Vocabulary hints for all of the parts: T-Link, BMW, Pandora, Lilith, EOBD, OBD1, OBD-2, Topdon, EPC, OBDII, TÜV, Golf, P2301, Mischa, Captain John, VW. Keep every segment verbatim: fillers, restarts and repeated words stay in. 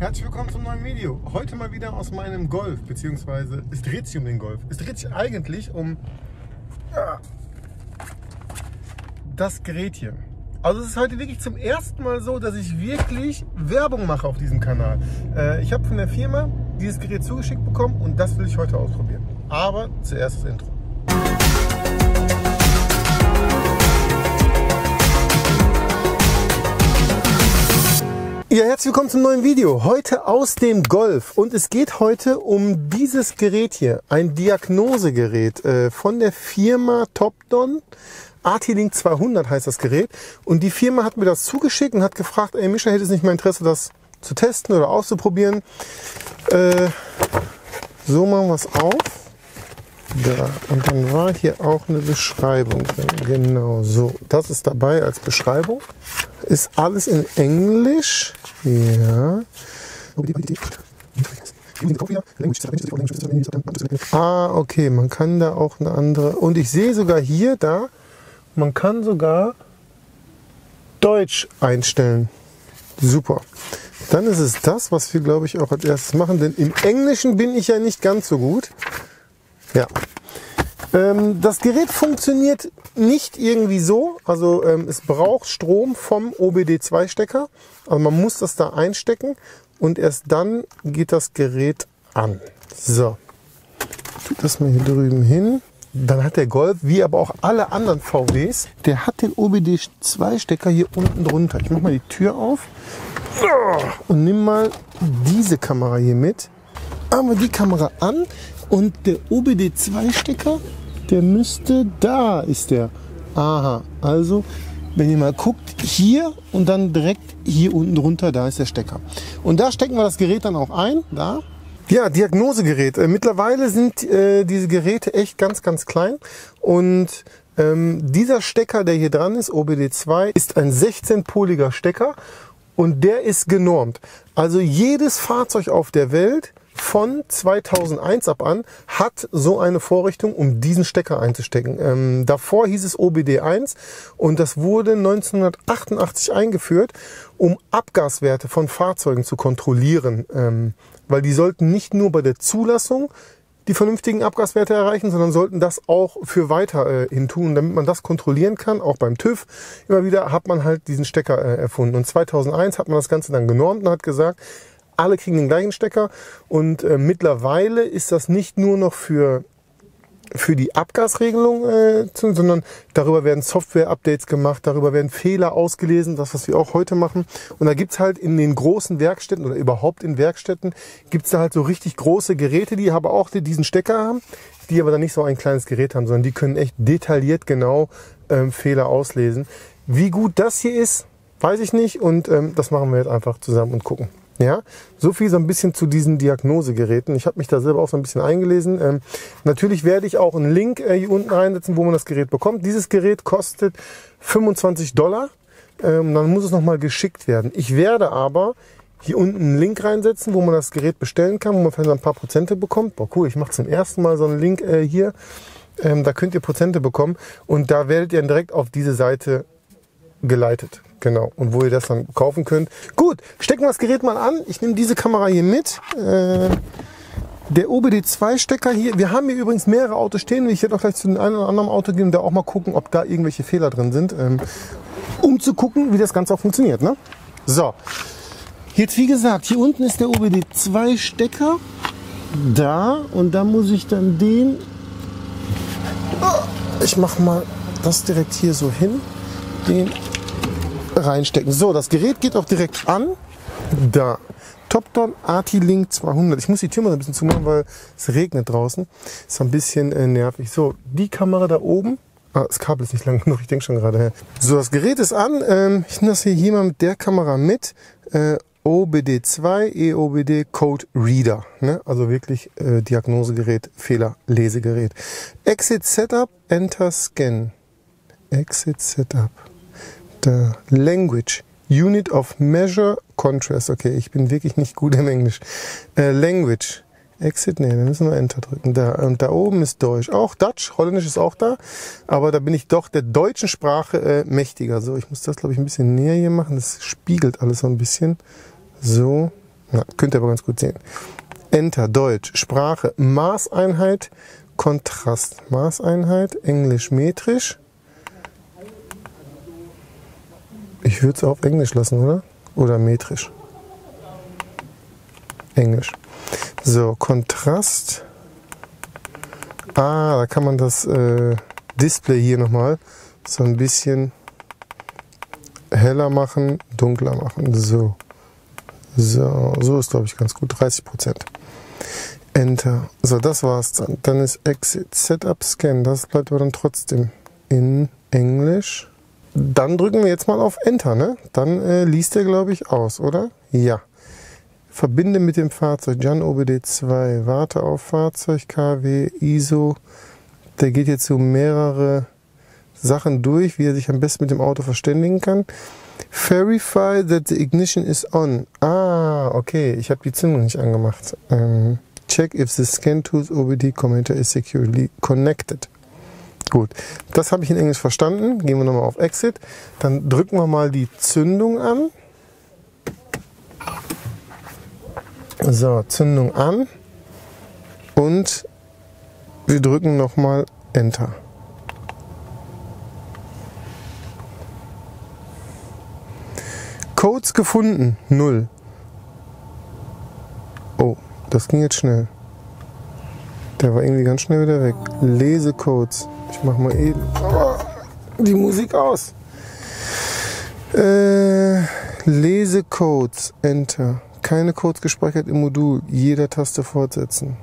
Herzlich willkommen zum neuen Video. Heute mal wieder aus meinem Golf, beziehungsweise es dreht sich um den Golf. Es dreht sich eigentlich um das Gerät hier. Also es ist heute wirklich zum ersten Mal so, dass ich wirklich Werbung mache auf diesem Kanal. Ich habe von der Firma dieses Gerät zugeschickt bekommen und das will ich heute ausprobieren. Aber zuerst das Intro. Ja, herzlich willkommen zum neuen Video. Heute aus dem Golf. Und es geht heute um dieses Gerät hier. Ein Diagnosegerät äh, von der Firma Topdon. A T-Link zweihundert heißt das Gerät. Und die Firma hat mir das zugeschickt und hat gefragt, ey Mischa, hätte es nicht mal Interesse, das zu testen oder auszuprobieren? Äh, so machen wir es auf. Da. Und dann war hier auch eine Beschreibung drin. Genau so. Das ist dabei als Beschreibung. Ist alles in Englisch. Ja. Ah, okay. Man kann da auch eine andere... Und ich sehe sogar hier, da, man kann sogar Deutsch einstellen. Super. Dann ist es das, was wir, glaube ich, auch als erstes machen. Denn im Englischen bin ich ja nicht ganz so gut. Ja, ähm, das Gerät funktioniert nicht irgendwie so, also ähm, es braucht Strom vom O B D zwei Stecker, also man muss das da einstecken und erst dann geht das Gerät an. So, tut das mal hier drüben hin. Dann hat der Golf, wie aber auch alle anderen V Ws, der hat den O B D zwei Stecker hier unten drunter. Ich mach mal die Tür auf und nimm mal diese Kamera hier mit. Machen wir die Kamera an. Und der O B D zwei-Stecker, der müsste, da ist der. Aha, also wenn ihr mal guckt, hier und dann direkt hier unten drunter, da ist der Stecker. Und da stecken wir das Gerät dann auch ein, da. Ja, Diagnosegerät. Mittlerweile sind äh, diese Geräte echt ganz, ganz klein. Und ähm, dieser Stecker, der hier dran ist, O B D zwei, ist ein sechzehnpoliger Stecker. Und der ist genormt. Also jedes Fahrzeug auf der Welt von zweitausendeins ab an hat so eine Vorrichtung, um diesen Stecker einzustecken. Ähm, davor hieß es O B D eins und das wurde neunzehnhundertachtundachtzig eingeführt, um Abgaswerte von Fahrzeugen zu kontrollieren. Ähm, weil die sollten nicht nur bei der Zulassung die vernünftigen Abgaswerte erreichen, sondern sollten das auch für weiter äh, hin tun. Damit man das kontrollieren kann, auch beim TÜV, immer wieder hat man halt diesen Stecker äh, erfunden. Und zweitausendeins hat man das Ganze dann genormt und hat gesagt, alle kriegen den gleichen Stecker und äh, mittlerweile ist das nicht nur noch für, für die Abgasregelung, äh, sondern darüber werden Software-Updates gemacht, darüber werden Fehler ausgelesen, das, was wir auch heute machen. Und da gibt es halt in den großen Werkstätten oder überhaupt in Werkstätten, gibt es da halt so richtig große Geräte, die aber auch diesen Stecker haben, die aber dann nicht so ein kleines Gerät haben, sondern die können echt detailliert genau ähm, Fehler auslesen. Wie gut das hier ist, weiß ich nicht und ähm, das machen wir jetzt einfach zusammen und gucken. Ja, so viel so ein bisschen zu diesen Diagnosegeräten. Ich habe mich da selber auch so ein bisschen eingelesen. Ähm, natürlich werde ich auch einen Link äh, hier unten reinsetzen, wo man das Gerät bekommt. Dieses Gerät kostet fünfundzwanzig Dollar. Ähm, dann muss es nochmal geschickt werden. Ich werde aber hier unten einen Link reinsetzen, wo man das Gerät bestellen kann, wo man vielleicht ein paar Prozente bekommt. Boah, cool, ich mache zum ersten Mal so einen Link äh, hier. Ähm, da könnt ihr Prozente bekommen und da werdet ihr dann direkt auf diese Seite geleitet. Genau, und wo ihr das dann kaufen könnt. Gut, stecken wir das Gerät mal an. Ich nehme diese Kamera hier mit. Äh, der O B D zwei-Stecker hier. Wir haben hier übrigens mehrere Autos stehen. Ich werde auch gleich zu dem einen oder anderen Auto gehen und da auch mal gucken, ob da irgendwelche Fehler drin sind. Ähm, um zu gucken, wie das Ganze auch funktioniert. Ne? So, jetzt wie gesagt, hier unten ist der O B D zwei-Stecker. Da, und da muss ich dann den... Oh, ich mache mal das direkt hier so hin. Den... reinstecken. So, das Gerät geht auch direkt an. Da. Topdon A T-Link zweihundert. Ich muss die Tür mal ein bisschen zumachen, weil es regnet draußen. Ist ein bisschen äh, nervig. So, die Kamera da oben. Ah, das Kabel ist nicht lang genug. Ich denke schon gerade. Ja. So, das Gerät ist an. Ähm, ich nehme das hier, hier mal mit der Kamera mit. Äh, O B D zwei, E O B D Code Reader. Ne? Also wirklich äh, Diagnosegerät, Fehler, Lesegerät. Exit Setup, Enter Scan. Exit Setup. The language, Unit of Measure, Contrast. Okay, ich bin wirklich nicht gut im Englisch. Äh, language, Exit, nee, da müssen wir Enter drücken. Da, und da oben ist Deutsch, auch Dutch, Holländisch ist auch da, aber da bin ich doch der deutschen Sprache äh, mächtiger. So, ich muss das, glaube ich, ein bisschen näher hier machen, das spiegelt alles so ein bisschen. So, Na, könnt ihr aber ganz gut sehen. Enter, Deutsch, Sprache, Maßeinheit, Kontrast, Maßeinheit, Englisch, metrisch. Ich würde es auf Englisch lassen, oder? Oder metrisch? Englisch. So, Kontrast. Ah, da kann man das äh, Display hier nochmal so ein bisschen heller machen, dunkler machen. So, so, so ist, glaube ich, ganz gut. dreißig Prozent. Enter. So, das war's dann. Dann ist Exit, Setup, Scan. Das bleibt aber dann trotzdem in Englisch. Dann drücken wir jetzt mal auf Enter, ne? Dann äh, liest er, glaube ich, aus, oder? Ja. Verbinde mit dem Fahrzeug, Jan O B D zwei, warte auf Fahrzeug, K W, I S O. Der geht jetzt so mehrere Sachen durch, wie er sich am besten mit dem Auto verständigen kann. Verify that the ignition is on. Ah, okay, ich habe die Zündung nicht angemacht. Ähm, check if the scan to the O B D computer is securely connected. Gut, das habe ich in Englisch verstanden. Gehen wir nochmal auf Exit. Dann drücken wir mal die Zündung an. So, Zündung an. Und wir drücken nochmal Enter. Codes gefunden, null. Oh, das ging jetzt schnell. Der war irgendwie ganz schnell wieder weg. Lesecodes. Ich mach mal eben oh, die Musik aus. Äh, Lesecodes, Enter. Keine Codes gespeichert im Modul. Jeder Taste fortsetzen.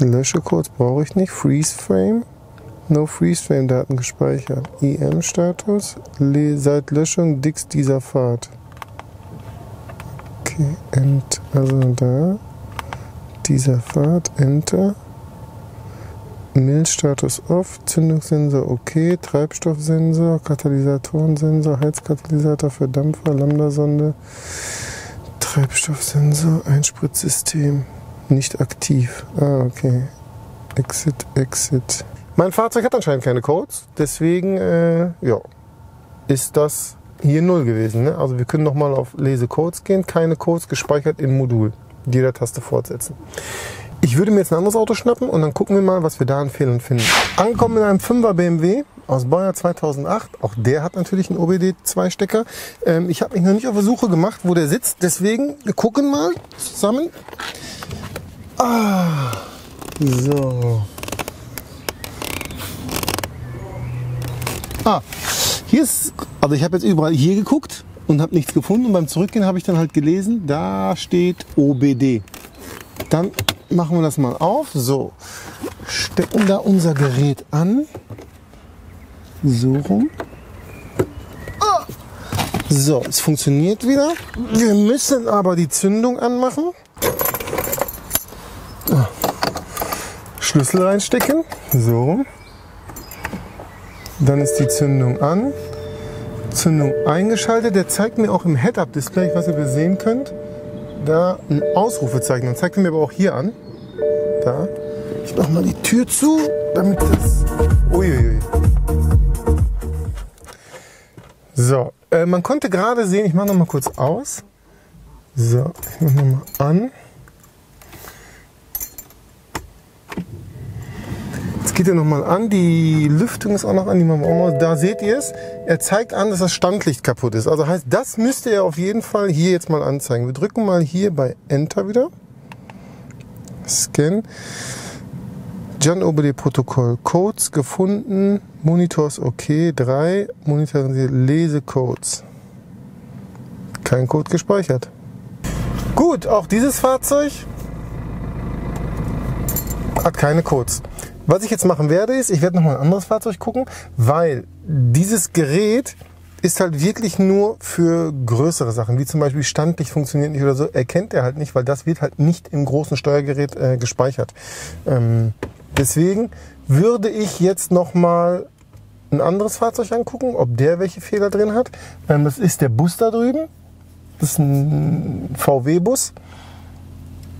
Löschecodes brauche ich nicht. Freeze Frame. No Freeze Frame Daten gespeichert. I M Status. Le seit Löschung dix dieser Fahrt. Okay, Enter. Also da. Dieser Fahrt, Enter. Milchstatus off, Zündungssensor okay, Treibstoffsensor, Katalysatorensensor, Heizkatalysator für Dampfer, Lambda-Sonde, Treibstoffsensor, Einspritzsystem, nicht aktiv. Ah, okay. Exit, Exit. Mein Fahrzeug hat anscheinend keine Codes, deswegen äh, ja, ist das hier null gewesen. Ne? Also wir können nochmal auf Lesecodes gehen, keine Codes gespeichert im Modul. Jeder Taste fortsetzen. Ich würde mir jetzt ein anderes Auto schnappen und dann gucken wir mal, was wir da an Fehlern finden. Angekommen in einem Fünfer B M W aus Baujahr zweitausendacht. Auch der hat natürlich einen O B D zwei Stecker. Ähm, ich habe mich noch nicht auf der Suche gemacht, wo der sitzt. Deswegen, wir gucken mal zusammen. Ah, so. Ah, hier ist, also ich habe jetzt überall hier geguckt und habe nichts gefunden. Und beim Zurückgehen habe ich dann halt gelesen, da steht O B D. Dann machen wir das mal auf. So, stecken da unser Gerät an. So rum. Ah! So, es funktioniert wieder. Wir müssen aber die Zündung anmachen. Ah. Schlüssel reinstecken. So rum. Dann ist die Zündung an. Zündung eingeschaltet. Der zeigt mir auch im Head-Up-Display, ich weiß nicht, ob ihr sehen könnt, da ein Ausrufezeichen. Dann zeigt er mir aber auch hier an. Da. Ich mache mal die Tür zu, damit das... Uiuiui. So, äh, man konnte gerade sehen, ich mache noch mal kurz aus. So, ich mache nochmal an. Geht ihr nochmal an, die Lüftung ist auch noch an, die machen wir auch mal. Da seht ihr es, er zeigt an, dass das Standlicht kaputt ist. Also heißt, das müsste er auf jeden Fall hier jetzt mal anzeigen. Wir drücken mal hier bei Enter wieder. Scan. Jan O B D Protokoll. Codes gefunden. Monitors okay. drei. Monitorisiert. Lesecodes. Kein Code gespeichert. Gut, auch dieses Fahrzeug hat keine Codes. Was ich jetzt machen werde, ist, ich werde nochmal ein anderes Fahrzeug gucken, weil dieses Gerät ist halt wirklich nur für größere Sachen, wie zum Beispiel Standlicht funktioniert nicht oder so, erkennt er halt nicht, weil das wird halt nicht im großen Steuergerät äh, gespeichert. Ähm, deswegen würde ich jetzt nochmal ein anderes Fahrzeug angucken, ob der welche Fehler drin hat. Ähm, das ist der Bus da drüben, das ist ein V W-Bus.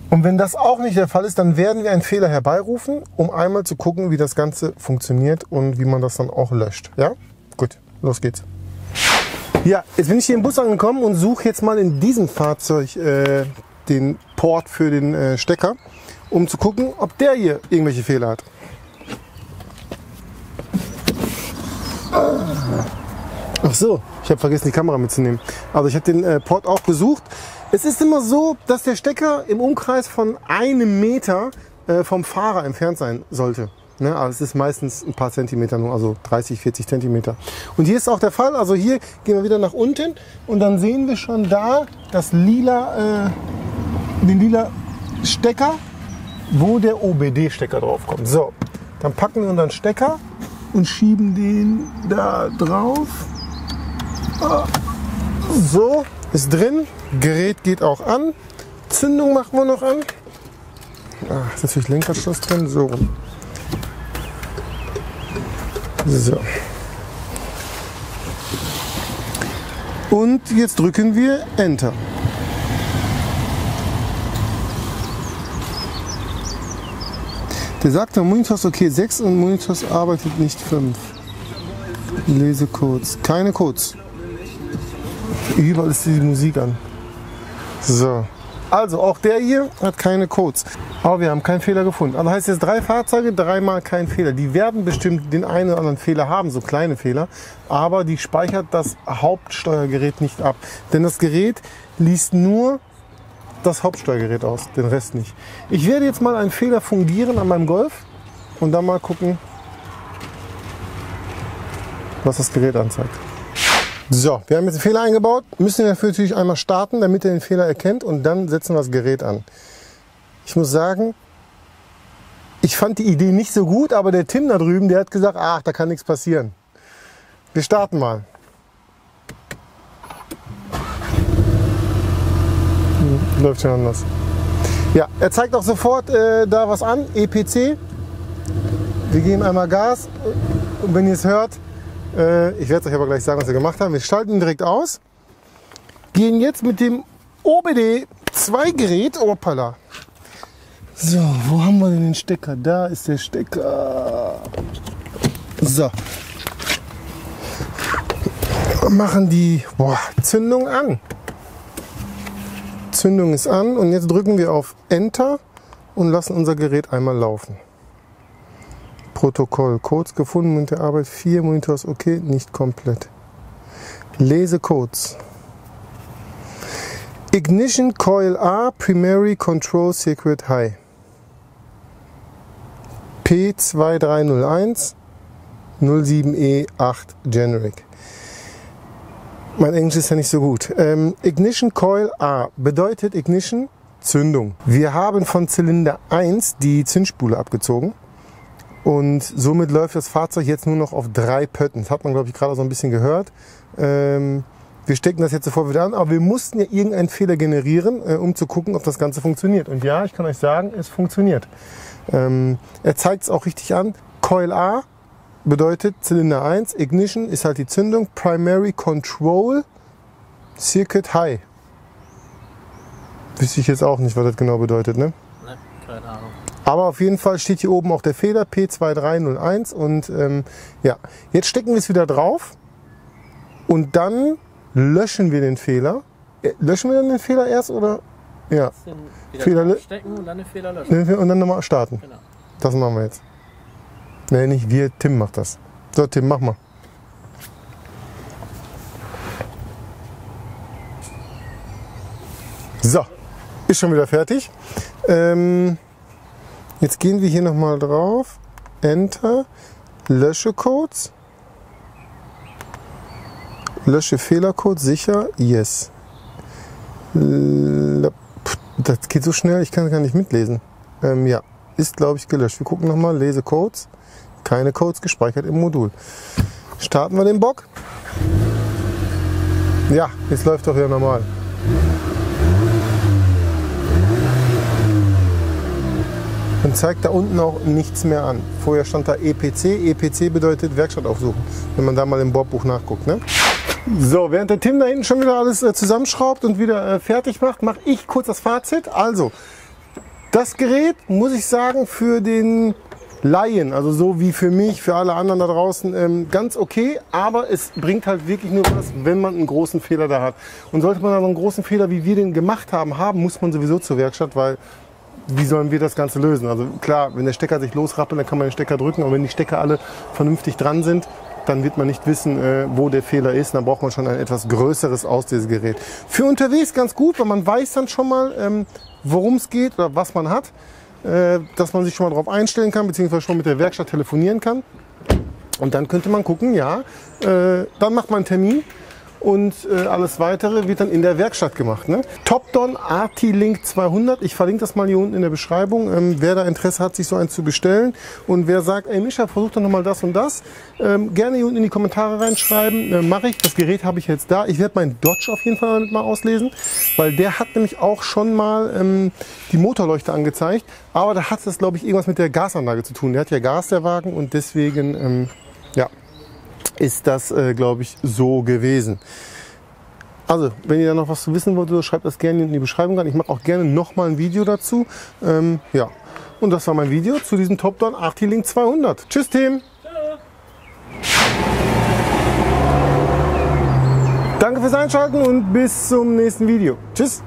Und wenn das auch nicht der Fall ist, dann werden wir einen Fehler herbeirufen, um einmal zu gucken, wie das Ganze funktioniert und wie man das dann auch löscht. Ja? Gut, los geht's. Ja, jetzt bin ich hier im Bus angekommen und suche jetzt mal in diesem Fahrzeug äh, den Port für den äh, Stecker, um zu gucken, ob der hier irgendwelche Fehler hat. Ach so, ich habe vergessen, die Kamera mitzunehmen. Also ich habe den äh, Port auch gesucht. Es ist immer so, dass der Stecker im Umkreis von einem Meter äh, vom Fahrer entfernt sein sollte. Ne? Aber es ist meistens ein paar Zentimeter nur, also dreißig, vierzig Zentimeter. Und hier ist auch der Fall. Also hier gehen wir wieder nach unten und dann sehen wir schon da das lila, äh, den lila Stecker, wo der O B D-Stecker draufkommt. So, dann packen wir unseren Stecker und schieben den da drauf. So, ist drin. Gerät geht auch an. Zündung machen wir noch an. Ah, ist natürlich Lenkradschloss drin. So. So. Und jetzt drücken wir Enter. Der sagt, der Monitor ist okay sechs und Monitors arbeitet nicht fünf. Lesecodes. Keine Codes. Überall ist die Musik an. So. Also auch der hier hat keine Codes. Aber wir haben keinen Fehler gefunden. Also heißt jetzt drei Fahrzeuge, dreimal kein Fehler. Die werden bestimmt den einen oder anderen Fehler haben, so kleine Fehler. Aber die speichert das Hauptsteuergerät nicht ab. Denn das Gerät liest nur das Hauptsteuergerät aus, den Rest nicht. Ich werde jetzt mal einen Fehler fungieren an meinem Golf und dann mal gucken, was das Gerät anzeigt. So, wir haben jetzt einen Fehler eingebaut, müssen wir dafür natürlich einmal starten, damit er den Fehler erkennt und dann setzen wir das Gerät an. Ich muss sagen, ich fand die Idee nicht so gut, aber der Tim da drüben, der hat gesagt, ach, da kann nichts passieren. Wir starten mal. Läuft schon anders. Ja, er zeigt auch sofort äh, da was an, E P C. Wir geben einmal Gas und wenn ihr es hört, äh, ich werde es euch aber gleich sagen, was wir gemacht haben. Wir schalten ihn direkt aus, gehen jetzt mit dem O B D zwei Gerät, opala. So, wo haben wir denn den Stecker? Da ist der Stecker. So. Machen die boah, Zündung an. Zündung ist an und jetzt drücken wir auf Enter und lassen unser Gerät einmal laufen. Protokoll, Codes gefunden und der Arbeit, vier Monitors, okay, nicht komplett. Lese Codes. Ignition Coil A, Primary Control Circuit High. P zwei drei null eins null sieben E acht Generic. Mein Englisch ist ja nicht so gut. Ähm, Ignition Coil A bedeutet Ignition, Zündung. Wir haben von Zylinder eins die Zündspule abgezogen und somit läuft das Fahrzeug jetzt nur noch auf drei Pötten. Das hat man, glaube ich, gerade so ein bisschen gehört. Ähm, wir stecken das jetzt sofort wieder an, aber wir mussten ja irgendeinen Fehler generieren, äh, um zu gucken, ob das Ganze funktioniert. Und ja, ich kann euch sagen, es funktioniert. Ähm, er zeigt es auch richtig an. Coil A bedeutet Zylinder eins, Ignition ist halt die Zündung, Primary Control, Circuit High. Wüsste ich jetzt auch nicht, was das genau bedeutet, ne? Ne, keine Ahnung. Aber auf jeden Fall steht hier oben auch der Fehler, P zwei drei null eins und ähm, ja, jetzt stecken wir es wieder drauf und dann löschen wir den Fehler. Löschen wir dann den Fehler erst oder? Ja. Fehler stecken und dann den Fehler löschen. Und dann nochmal starten. Genau. Das machen wir jetzt. Nein, nicht wir, Tim macht das. So, Tim, mach mal. So, ist schon wieder fertig. Ähm, jetzt gehen wir hier nochmal drauf. Enter, lösche Codes. Lösche Fehlercode, sicher, yes. Das geht so schnell, ich kann gar nicht mitlesen. Ähm, ja, ist glaube ich gelöscht. Wir gucken nochmal, lese Codes. Keine Codes gespeichert im Modul. Starten wir den Bock. Ja, jetzt läuft doch wieder normal. Und zeigt da unten auch nichts mehr an. Vorher stand da E P C. E P C bedeutet Werkstatt aufsuchen, wenn man da mal im Bordbuch nachguckt, ne? So, während der Tim da hinten schon wieder alles äh, zusammenschraubt und wieder äh, fertig macht, mache ich kurz das Fazit. Also, das Gerät, muss ich sagen, für den Laien, also so wie für mich, für alle anderen da draußen, ähm, ganz okay, aber es bringt halt wirklich nur was, wenn man einen großen Fehler da hat. Und sollte man dann einen großen Fehler, wie wir den gemacht haben, haben, muss man sowieso zur Werkstatt, weil wie sollen wir das Ganze lösen? Also klar, wenn der Stecker sich losrappelt, dann kann man den Stecker drücken, aber wenn die Stecker alle vernünftig dran sind, dann wird man nicht wissen, äh, wo der Fehler ist. Dann braucht man schon ein etwas größeres Auslösegerät. Für unterwegs ganz gut, weil man weiß dann schon mal, ähm, worum es geht oder was man hat, dass man sich schon mal darauf einstellen kann, beziehungsweise schon mit der Werkstatt telefonieren kann. Und dann könnte man gucken, ja, äh, dann macht man einen Termin und äh, alles Weitere wird dann in der Werkstatt gemacht. Ne? Topdon A T-Link zweihundert, ich verlinke das mal hier unten in der Beschreibung, ähm, wer da Interesse hat, sich so einen zu bestellen. Und wer sagt, ey Mischa, versuch doch nochmal das und das, ähm, gerne hier unten in die Kommentare reinschreiben, äh, mache ich. Das Gerät habe ich jetzt da. Ich werde meinen Dodge auf jeden Fall damit mal auslesen, weil der hat nämlich auch schon mal ähm, die Motorleuchte angezeigt, aber da hat es, glaube ich, irgendwas mit der Gasanlage zu tun. Der hat ja Gas, der Wagen, und deswegen, ähm, ja, ist das, äh, glaube ich, so gewesen. Also, wenn ihr da noch was zu wissen wollt, schreibt das gerne in die Beschreibung rein. Ich mache auch gerne nochmal ein Video dazu. Ähm, ja, und das war mein Video zu diesem Topdon A T-Link zweihundert. Tschüss, Team! Danke fürs Einschalten und bis zum nächsten Video. Tschüss!